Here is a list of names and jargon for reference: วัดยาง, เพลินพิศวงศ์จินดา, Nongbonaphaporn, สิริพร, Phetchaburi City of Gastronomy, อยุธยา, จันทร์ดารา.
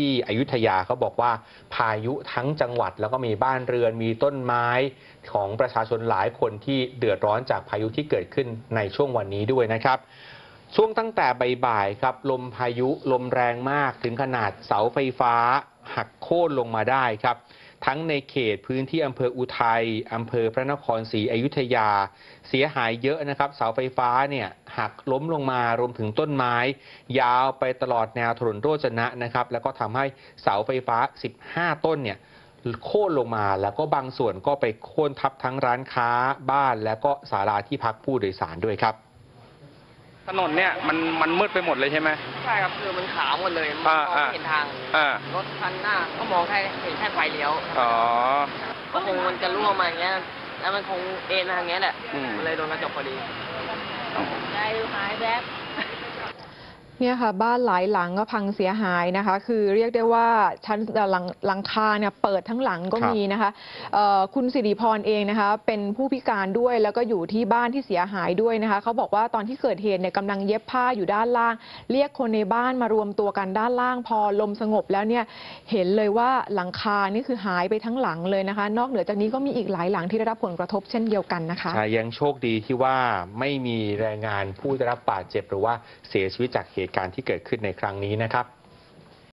ที่อยุธยาเขาบอกว่าพายุทั้งจังหวัดแล้วก็มีบ้านเรือนมีต้นไม้ของประชาชนหลายคนที่เดือดร้อนจากพายุที่เกิดขึ้นในช่วงวันนี้ด้วยนะครับช่วงตั้งแต่บ่ายๆครับลมพายุลมแรงมากถึงขนาดเสาไฟฟ้าหักโค่นลงมาได้ครับทั้งในเขตพื้นที่อำเภออุทัยอำเภอพระนครศรีอยุธยาเสียหายเยอะนะครับเสาไฟฟ้าเนี่ยหักล้มลงมารวมถึงต้นไม้ยาวไปตลอดแนวถนนโรจนะนะครับแล้วก็ทำให้เสาไฟฟ้า15ต้นเนี่ยโค่นลงมาแล้วก็บางส่วนก็ไปโค่นทับทั้งร้านค้าบ้านแล้วก็ศาลาที่พักผู้โดยสารด้วยครับถนนเนี่ยมันมืดไปหมดเลยใช่ไหมใช่ครับคือมันขาวหมดเลยมองไม่เห็นทางรถคันหน้าก็มองแค่ไฟเลี้ยวอ๋อก็คงมันจะรั่วมาอย่างเงี้ยแล้วมันคงเอ็นทางเงี้ยแหละมันเลยโดนกระจกพอดีได้หายแวบเนี่ยค่ะบ้านหลายหลังก็พังเสียหายนะคะคือเรียกได้ว่าชั้นหลังคาเนี่ยเปิดทั้งหลังก็มีนะคะคุณสิริพรเองนะคะเป็นผู้พิการด้วยแล้วก็อยู่ที่บ้านที่เสียหายด้วยนะคะเขาบอกว่าตอนที่เกิดเหตุเนี่ยกำลังเย็บผ้าอยู่ด้านล่างเรียกคนในบ้านมารวมตัวกันด้านล่างพอลมสงบแล้วเนี่ยเห็นเลยว่าหลังคานี่คือหายไปทั้งหลังเลยนะคะนอกเหนือจากนี้ก็มีอีกหลายหลังที่ได้รับผลกระทบเช่นเดียวกันนะคะยังโชคดีที่ว่าไม่มีแรงงานผู้ได้รับบาดเจ็บหรือว่าเสียชีวิตจากเหตุการณ์ที่เกิดขึ้นในครั้งนี้นะครับ